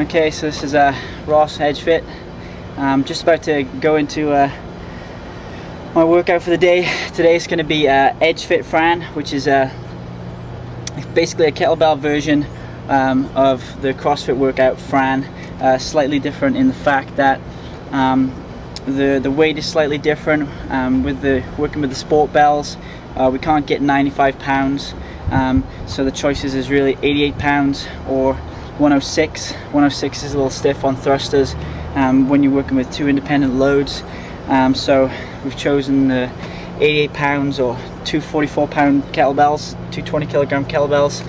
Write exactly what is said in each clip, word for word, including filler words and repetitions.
Okay, so this is uh, Ross EdgeFit. I'm just about to go into uh, my workout for the day. Today is going to be uh, EdgeFit Fran, which is uh, basically a kettlebell version um, of the CrossFit workout Fran. Uh, slightly different in the fact that um, the, the weight is slightly different. Um, with the working with the sport bells, uh, we can't get ninety-five pounds. Um, so the choices is really eighty-eight pounds or one oh six. one oh six is a little stiff on thrusters um, when you're working with two independent loads. Um, so we've chosen the eighty-eight pounds or two forty-four pound kettlebells, two twenty kilogram kettlebells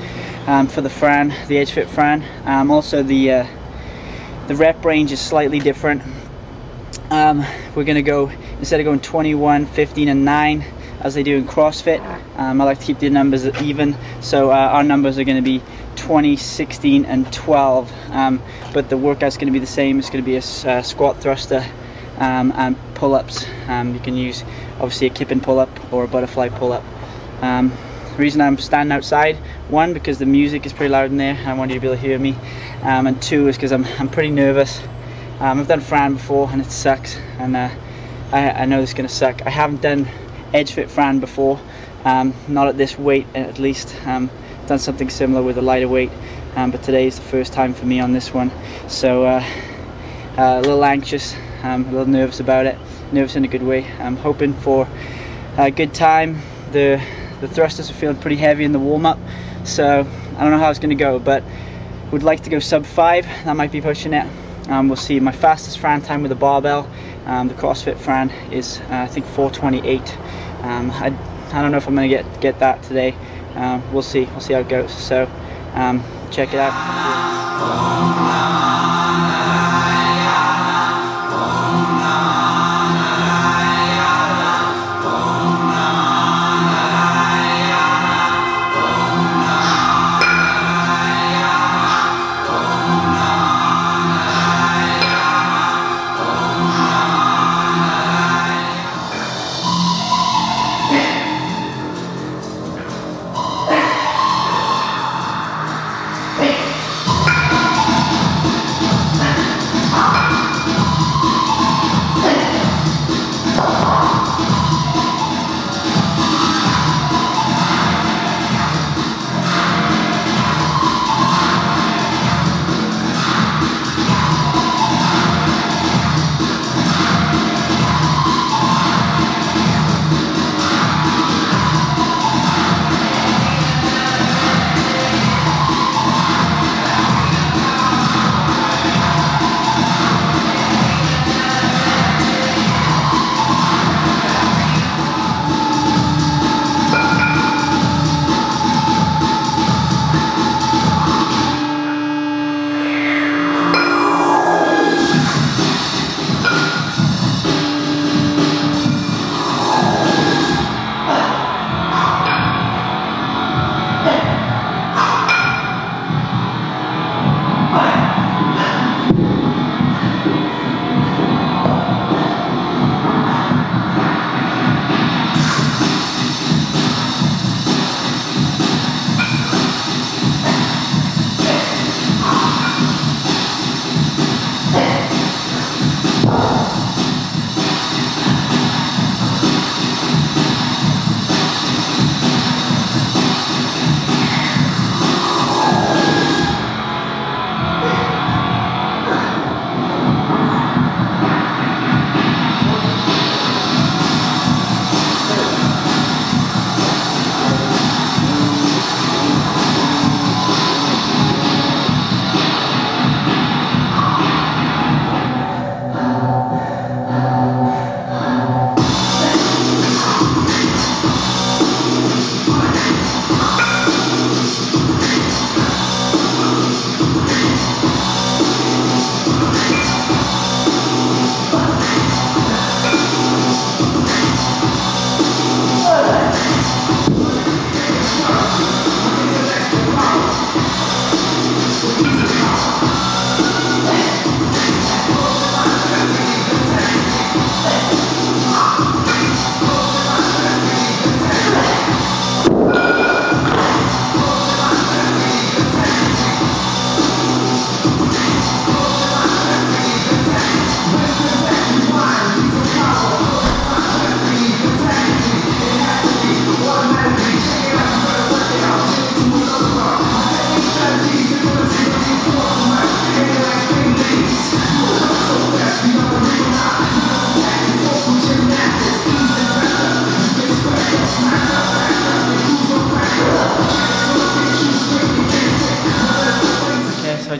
um, for the Fran, the EdgeFit Fran. Um, also the uh, the rep range is slightly different. Um, we're gonna go, instead of going twenty-one, fifteen and nine as they do in CrossFit, um, I like to keep the numbers even, so uh, our numbers are gonna be twenty, sixteen and twelve, um, but the workout's going to be the same. It's going to be a uh, squat, thruster um, and pull-ups. Um, you can use obviously a kipping pull-up or a butterfly pull-up. Um, the reason I'm standing outside, one, because the music is pretty loud in there, I want you to be able to hear me, um, and two is because I'm, I'm pretty nervous. um, I've done Fran before and it sucks, and uh, I, I know this is going to suck. I haven't done EdgeFit Fran before, um, not at this weight at least. um, Done something similar with a lighter weight, um, but today is the first time for me on this one, so uh, uh, a little anxious, um, a little nervous about it. Nervous in a good way. I'm hoping for a good time. The the thrusters are feeling pretty heavy in the warm-up, so I don't know how it's going to go, but would like to go sub five. That might be pushing it. Um, we'll see. My fastest Fran time with a barbell, um, the CrossFit Fran, is uh, I think four twenty-eight. Um, I I don't know if I'm going to get get that today. Um, we'll see. We'll see how it goes. So, um, check it out.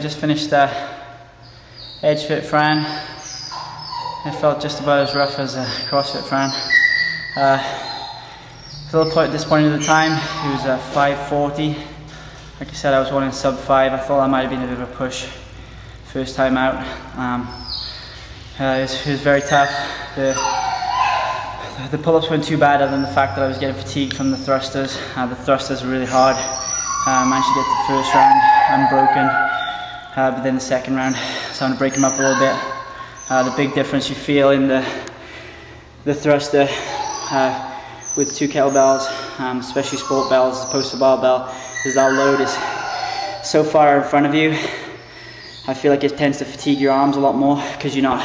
just finished uh, EdgeFit Fran. It felt just about as rough as uh, CrossFit Fran. Uh, Philip at this point in the time, he was uh, five forty. Like I said, I was running sub five. I thought that might have been a bit of a push first time out. Um, uh, it, was, it was very tough. The, the pull-ups weren't too bad, other than the fact that I was getting fatigued from the thrusters. Uh, the thrusters were really hard. I uh, managed to get to the first round unbroken, uh, but then the second round, so I'm going to break them up a little bit. Uh, the big difference you feel in the the thruster uh, with two kettlebells, um, especially sport bells as opposed to barbell, is that load is so far in front of you. I feel like it tends to fatigue your arms a lot more because you're not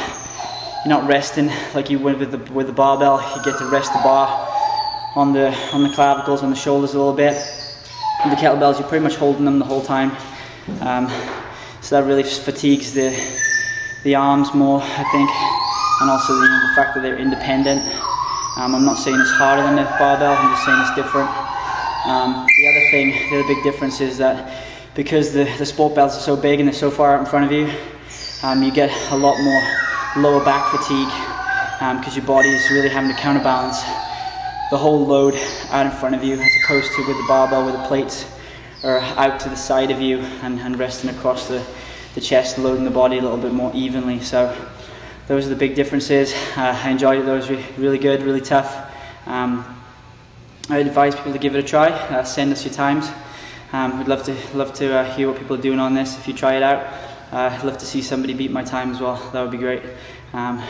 you're not resting like you would with the with the barbell. You get to rest the bar on the on the clavicles, on the shoulders a little bit. With the kettlebells, you're pretty much holding them the whole time, um, so that really fatigues the the arms more, I think, and also the, the fact that they're independent. Um, I'm not saying it's harder than the barbell. I'm just saying it's different. Um, the other thing, the other big difference is that because the, the sport belts are so big and they're so far out in front of you, um, you get a lot more lower back fatigue because um, your body is really having to counterbalance the whole load out in front of you, as opposed to with the barbell where the plates are out to the side of you and, and resting across the, the chest, loading the body a little bit more evenly. So those are the big differences. Uh, I enjoyed it. Those were really good, really tough. Um, I advise people to give it a try. Uh, send us your times. Um, we'd love to love to uh, hear what people are doing on this. If you try it out, uh, I'd love to see somebody beat my time as well. That would be great. Um,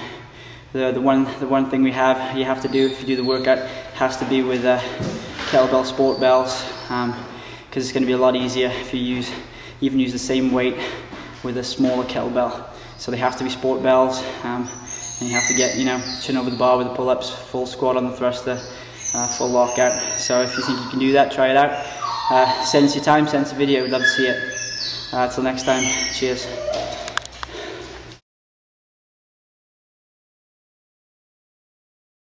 The, the one the one thing we have you have to do if you do the workout has to be with uh, kettlebell sport bells, because um, it's going to be a lot easier if you use even use the same weight with a smaller kettlebell. So they have to be sport bells, um, and you have to get you know chin over the bar with the pull-ups, full squat on the thruster, uh, full lockout. So if you think you can do that, try it out. Uh, send us your time, send us a video. We'd love to see it. Uh, till next time, cheers.